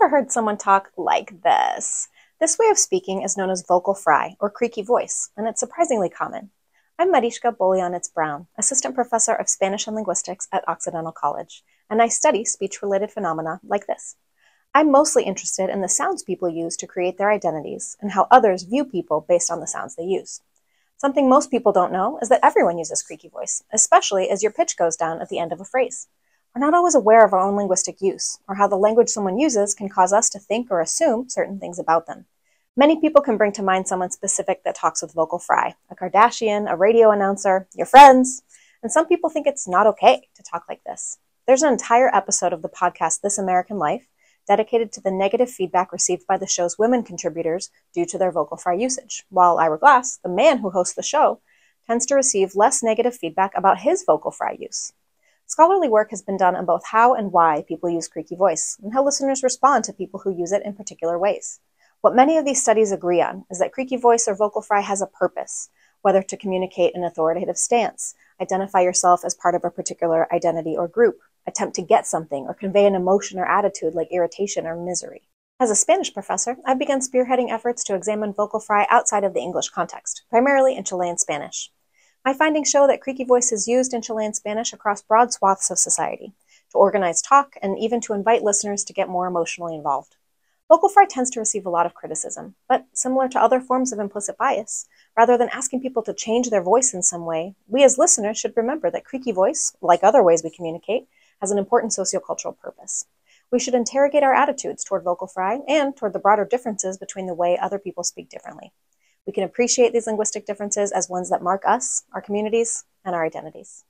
never heard someone talk like this. This way of speaking is known as vocal fry or creaky voice, and it's surprisingly common. I'm Mariška Bolyanatz Brown, assistant professor of Spanish and linguistics at Occidental College, and I study speech-related phenomena like this. I'm mostly interested in the sounds people use to create their identities and how others view people based on the sounds they use. Something most people don't know is that everyone uses creaky voice, especially as your pitch goes down at the end of a phrase. We're not always aware of our own linguistic use, or how the language someone uses can cause us to think or assume certain things about them. Many people can bring to mind someone specific that talks with vocal fry, a Kardashian, a radio announcer, your friends, and some people think it's not okay to talk like this. There's an entire episode of the podcast This American Life dedicated to the negative feedback received by the show's women contributors due to their vocal fry usage, while Ira Glass, the man who hosts the show, tends to receive less negative feedback about his vocal fry use. Scholarly work has been done on both how and why people use creaky voice, and how listeners respond to people who use it in particular ways. What many of these studies agree on is that creaky voice or vocal fry has a purpose, whether to communicate an authoritative stance, identify yourself as part of a particular identity or group, attempt to get something, or convey an emotion or attitude like irritation or misery. As a Spanish professor, I've begun spearheading efforts to examine vocal fry outside of the English context, primarily in Chilean Spanish. My findings show that creaky voice is used in Chilean Spanish across broad swaths of society, to organize talk, and even to invite listeners to get more emotionally involved. Vocal fry tends to receive a lot of criticism, but similar to other forms of implicit bias, rather than asking people to change their voice in some way, we as listeners should remember that creaky voice, like other ways we communicate, has an important sociocultural purpose. We should interrogate our attitudes toward vocal fry and toward the broader differences between the way other people speak differently. We can appreciate these linguistic differences as ones that mark us, our communities, and our identities.